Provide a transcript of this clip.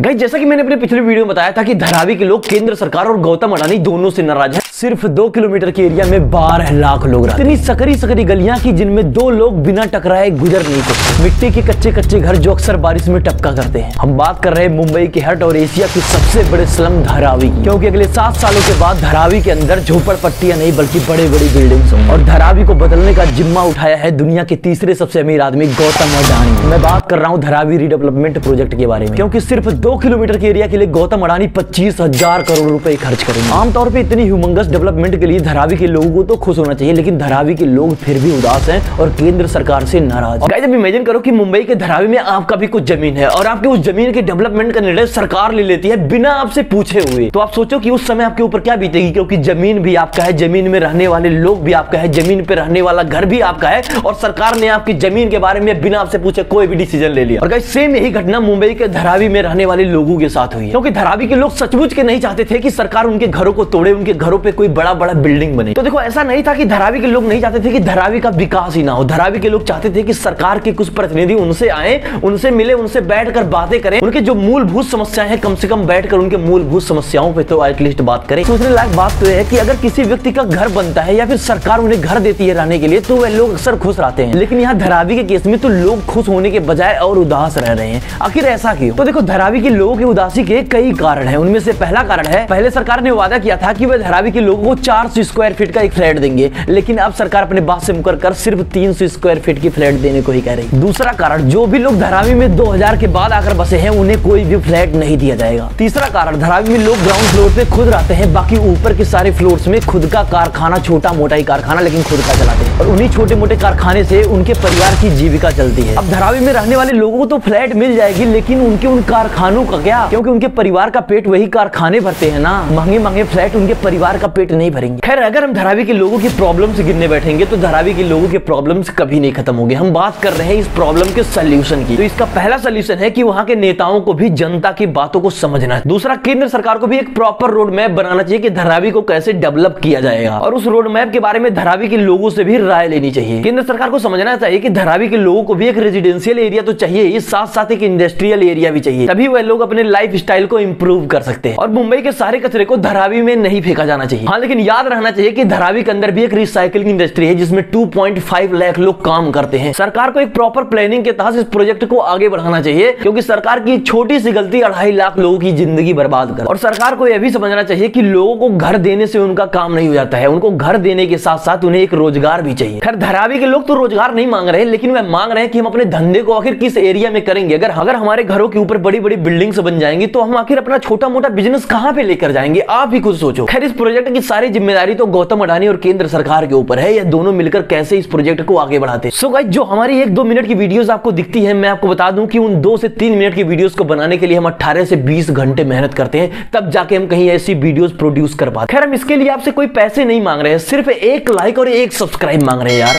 Guys जैसा कि मैंने अपने पिछले वीडियो में बताया था कि धरावी के लोग केंद्र सरकार और गौतम अडानी दोनों से नाराज हैं। सिर्फ 2 किलोमीटर के एरिया में 12 लाख लोग रहते हैं। इतनी सकरी गलियां कि जिनमें 2 लोग बिना टकराए गुजर नहीं सकते। मिट्टी के कच्चे घर जो अक्सर बारिश में टपका करते हैं। हम बात कर रहे हैं मुंबई के हट और एशिया के सबसे बड़े स्लम धरावी, क्योंकि अगले 7 सालों के बाद धरावी के अंदर झोपड़पट्टियां नहीं बल्कि बड़ी बिल्डिंग्स होंगी। और धरावी को बदलने का जिम्मा उठाया है दुनिया के तीसरे सबसे अमीर आदमी गौतम अडानी। मैं बात कर रहा हूँ धरावी रीडेवलपमेंट प्रोजेक्ट के बारे में, क्योंकि सिर्फ 2 किलोमीटर के एरिया के लिए गौतम अडानी 25,000 करोड़ रुपए खर्च करेंगे। आमतौर पे इतनी ह्यूमंगस डेवलपमेंट के लिए धरावी के लोगों को तो खुश होना चाहिए, लेकिन धरावी के लोग फिर भी उदास हैं और केंद्र सरकार से नाराज। गाइस अब इमेजिन करो कि मुंबई के धरावी में आपका भी कुछ जमीन है और आपके उस जमीन के डेवलपमेंट का निर्णय सरकार ले लेती है बिना आपसे पूछे हुए। तो आप सोचो कि उस समय आपके ऊपर क्या बीतेगी, क्योंकि जमीन भी आपका है, जमीन में रहने वाले लोग भी आपका है, जमीन पे रहने वाला घर भी आपका है, और सरकार ने आपकी जमीन के बारे में बिना आपसे पूछे कोई भी डिसीजन ले लिया। और गाइस सेम यही घटना मुंबई के धरावी में रहने वाले लोगों के साथ हुई, क्योंकि धरावी के लोग सचमुच के नहीं चाहते थे कि सरकार उनके घरों को तोड़े, उनके घरों पे कोई बड़ा बिल्डिंग बने। तो देखो ऐसा नहीं था कि धरावी के लोग नहीं चाहते थे कि धरावी का विकास ही ना हो। धरावी के लोग चाहते थे कि सरकार के कुछ प्रतिनिधि उनसे आए, उनसे मिले, उनसे बैठकर बातें करें, उनके जो मूलभूत समस्याएं हैं कम से कम बैठकर उनके मूलभूत समस्याओं पे तो एटलीस्ट बात करें। सोचने लायक बात तो है कि अगर किसी व्यक्ति का घर बनता है या फिर सरकार उन्हें घर देती है रहने के लिए तो वह लोग अक्सर खुश रहते हैं, लेकिन यहाँ धरावी के केस में तो लोग खुश होने के बजाय और उदास रह रहे हैं। आखिर ऐसा क्यों? तो देखो धरावी के लोगों की उदासी के कई कारण हैं। उनमें से पहला कारण है, पहले सरकार ने वादा किया था कि वह धरावी के लोगों को 400 स्क्वायर फीट का एक फ्लैट देंगे, लेकिन अब सरकार अपने बात से मुकर कर सिर्फ 300 स्क्वायर फीट की फ्लैट देने को ही कह रही। दूसरा कारण, जो भी लोग धरावी में 2000 के बाद आकर बसे हैं उन्हें कोई भी फ्लैट नहीं दिया जाएगा। तीसरा कारण, धरावी में लोग ग्राउंड फ्लोर पे खुद रहते हैं, बाकी ऊपर के सारे फ्लोर में खुद का कारखाना, छोटा मोटा ही कारखाना लेकिन खुद का चलाते हैं, और उन्हीं छोटे मोटे कारखाने से उनके परिवार की जीविका चलती है। अब धरावी में रहने वाले लोगों को तो फ्लैट मिल जाएगी, लेकिन उनके उन कारखानों का क्या, क्योंकि उनके परिवार का पेट वही कारखाने भरते हैं ना। महंगे फ्लैट उनके परिवार का पेट नहीं भरेंगे। खैर अगर हम धरावी के लोगों की प्रॉब्लम्स गिनने बैठेंगे तो धरावी के लोगों के प्रॉब्लम्स कभी नहीं खत्म होंगे। हम बात कर रहे हैं इस प्रॉब्लम के सलूशन की। तो इसका पहला सलूशन है कि वहाँ के नेताओं को भी जनता की बातों को समझना है। दूसरा, केंद्र सरकार को भी एक प्रॉपर रोड मैप बनाना चाहिए कि धरावी को कैसे डेवलप किया जाएगा, और उस रोड मैप के बारे में धरावी के लोगों से भी राय लेनी चाहिए। केंद्र सरकार को समझना चाहिए कि धरावी के लोगों को भी एक रेजिडेंशियल एरिया तो चाहिए ही, साथ साथ एक इंडस्ट्रियल एरिया भी चाहिए, तभी वह लोग अपने लाइफस्टाइल को इम्प्रूव कर सकते हैं। और मुंबई के सारे कचरे को धरावी में नहीं फेंका जाना चाहिए। हाँ लेकिन याद रहना चाहिए कि धरावी के अंदर भी एक रिसाइकलिंग इंडस्ट्री है जिसमें 2.5 लाख लोग काम करते हैं। सरकार को एक प्रॉपर प्लानिंग के तहत इस प्रोजेक्ट को आगे बढ़ाना चाहिए, क्योंकि सरकार की एक छोटी सी गलती 2.5 लाख लोगों की जिंदगी बर्बाद कर। और सरकार को यह भी समझना चाहिए कि लोगों को घर देने से उनका काम नहीं हो जाता है, उनको घर देने के साथ साथ उन्हें एक रोजगार भी चाहिए। खैर धरावी के लोग तो रोजगार नहीं मांग रहे, लेकिन वह मांग रहे हैं कि हम अपने धंधे को आखिर किस एरिया में करेंगे। अगर हमारे घरों के ऊपर बड़ी बिल्डिंग्स बन जाएंगी तो हम आखिर अपना छोटा मोटा बिजनेस कहाँ पे लेकर जाएंगे, आप ही खुद सोचो। खैर इस प्रोजेक्ट की सारी जिम्मेदारी तो गौतम अडानी और केंद्र सरकार के ऊपर है, यह दोनों मिलकर कैसे इस प्रोजेक्ट को आगे बढ़ाते हैं। सो गाइस जो हमारी 1-2 मिनट की वीडियोस आपको दिखती है, मैं आपको बता दूं कि उन 2 से 3 मिनट की वीडियोस को बनाने के लिए हम 18 से 20 घंटे मेहनत करते हैं, तब जाके हम कहीं ऐसी वीडियोस प्रोड्यूस कर पाते। खैर हम इसके लिए आपसे कोई पैसे नहीं मांग रहे हैं, सिर्फ 1 लाइक और 1 सब्सक्राइब मांग रहे हैं यार।